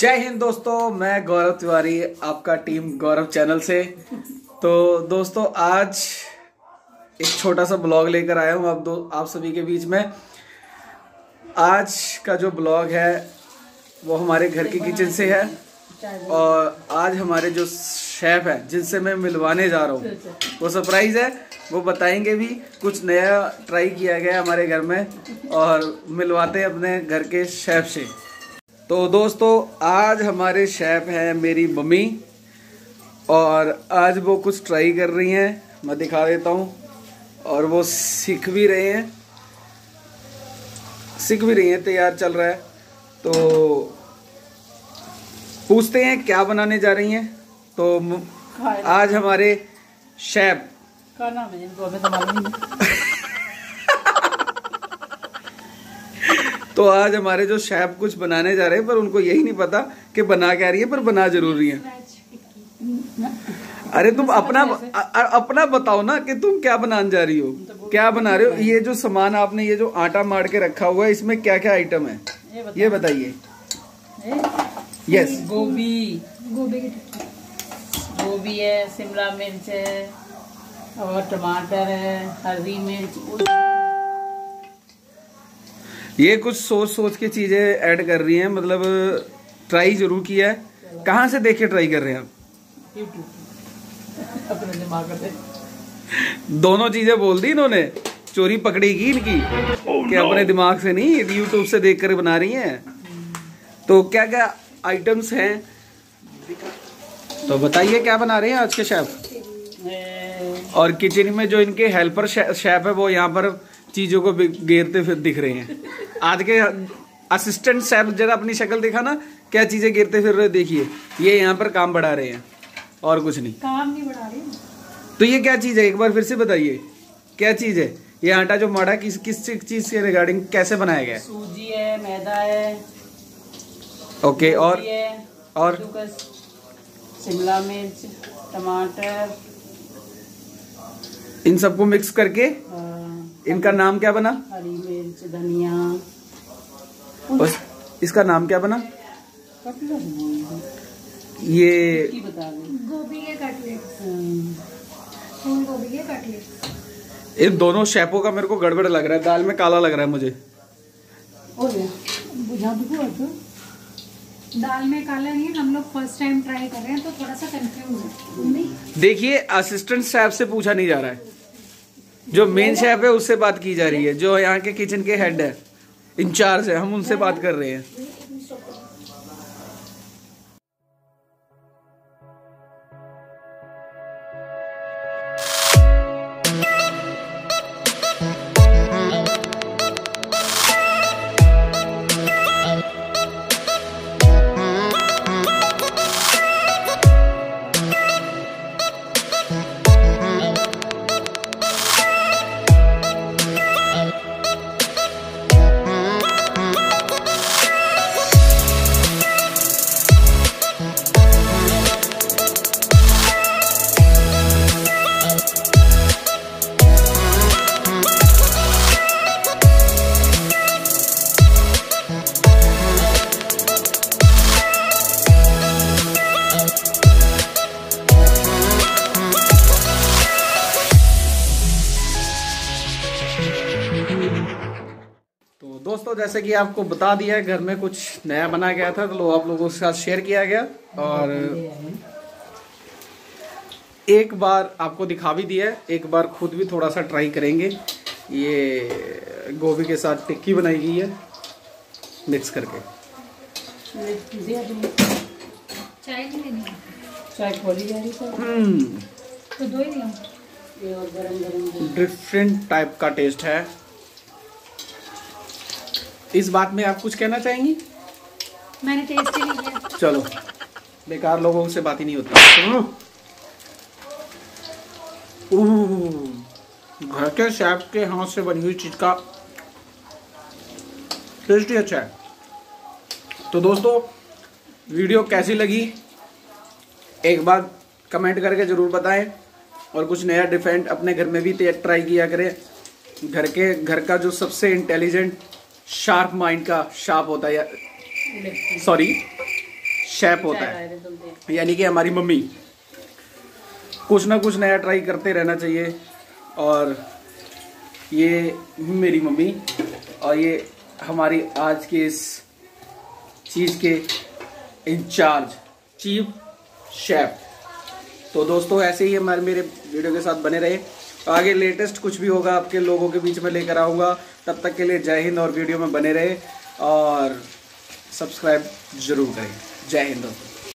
जय हिंद दोस्तों, मैं गौरव तिवारी आपका टीम गौरव चैनल से। तो दोस्तों आज एक छोटा सा ब्लॉग लेकर आया हूँ आप सभी के बीच में। आज का जो ब्लॉग है वो हमारे घर की किचन से है और आज हमारे जो शेफ है जिनसे मैं मिलवाने जा रहा हूँ वो सरप्राइज़ है, वो बताएंगे भी। कुछ नया ट्राई किया गया हमारे घर में और मिलवाते हैं अपने घर के शेफ से। तो दोस्तों आज हमारे शेफ हैं मेरी मम्मी और आज वो कुछ ट्राई कर रही हैं, मैं दिखा देता हूँ। और वो सीख भी रही हैं, तैयार चल रहा है। तो पूछते हैं क्या बनाने जा रही हैं। तो आज हमारे शेफ का नाम है तो आज हमारे जो शेफ कुछ बनाने जा रहे हैं पर उनको यही नहीं पता कि बना क्या रही है, पर बना जरूर रही है। अरे तुम अपना बताओ ना कि तुम क्या बनाने जा रही हो, तो क्या बना रहे हो। ये जो सामान आपने ये जो आटा मार के रखा हुआ है इसमें क्या क्या आइटम है ये बताइए। यस, गोभी है, शिमला मिर्च है और टमाटर है, हरी मिर्च। ये कुछ सोच के चीज़ें ऐड कर रही हैं, मतलब ट्राई जरूर किया है। कहाँ से देख के ट्राई कर रहे हैं आप? अपने दिमाग से दोनों चीज़ें बोल दी इन्होंने, चोरी पकड़ेगी इनकी। क्या अपने दिमाग से नहीं, यूट्यूब से देखकर बना रही हैं। तो क्या क्या आइटम्स हैं तो बताइए क्या बना रहे हैं आज के शेफ। और किचन में जो इनके हेल्पर शेफ है वो यहाँ पर चीज़ों को घेरते फिर दिख रहे हैं। आज के असिस्टेंट साहब जरा अपनी शक्ल देखा ना, क्या चीजें गिरते फिर रहे देखिए। ये यहाँ पर काम बढ़ा रहे हैं और कुछ नहीं, काम नहीं बढ़ा रहे। तो ये क्या चीज है एक बार फिर से बताइए, क्या चीज है ये आटा जो माड़ा किस चीज के रिगार्डिंग कैसे बनाया गया है? सूजी है, मैदा है, ओके। और शिमला मिर्च, टमाटर, इन सबको मिक्स करके इनका नाम क्या बना? हरी मिर्च, धनिया। और इसका नाम क्या बना? ये गोभी के कटलेट। इन दोनों शेफों का मेरे को गड़बड़ लग रहा है, दाल में काला लग रहा है मुझे। दाल में काला नहीं, हम लोग फर्स्ट टाइम ट्राई कर रहे हैं तो थोड़ा सा कंफ्यूज है। देखिए असिस्टेंट शेफ से पूछा नहीं जा रहा है, जो मेन शेफ है उससे बात की जा रही है, जो यहाँ के किचन के हेड है, इंचार्ज है, हम उनसे बात कर रहे हैं। दोस्तों जैसे कि आपको बता दिया घर में कुछ नया बना गया था तो आप लोगों के साथ शेयर किया गया और एक बार आपको दिखा भी दिया, एक बार खुद भी थोड़ा सा ट्राई करेंगे। ये गोभी के साथ टिक्की बनाई गई है मिक्स करके। डिफरेंट टाइप का टेस्ट है। इस बात में आप कुछ कहना चाहेंगी? मैंने टेस्ट ही नहीं किया। चलो, बेकार लोगों से बात ही नहीं होती। ओह, घर के शेफ के हाथ से बनी हुई चीज का टेस्ट ही अच्छा है। तो दोस्तों वीडियो कैसी लगी एक बार कमेंट करके जरूर बताएं और कुछ नया डिफरेंट अपने घर में भी ट्राई किया करें। घर का जो सबसे इंटेलिजेंट शार्प माइंड का शार्प होता है, सॉरी शेफ होता है, यानी कि हमारी मम्मी। कुछ ना कुछ नया ट्राई करते रहना चाहिए। और ये मेरी मम्मी और ये हमारी आज के इस चीज़ के इंचार्ज चीफ शेफ। तो दोस्तों ऐसे ही हमारे मेरे वीडियो के साथ बने रहे। आगे लेटेस्ट कुछ भी होगा आपके लोगों के बीच में लेकर आऊँगा। तब तक के लिए जय हिंद और वीडियो में बने रहे और सब्सक्राइब जरूर करें। जय हिंद दोस्तों।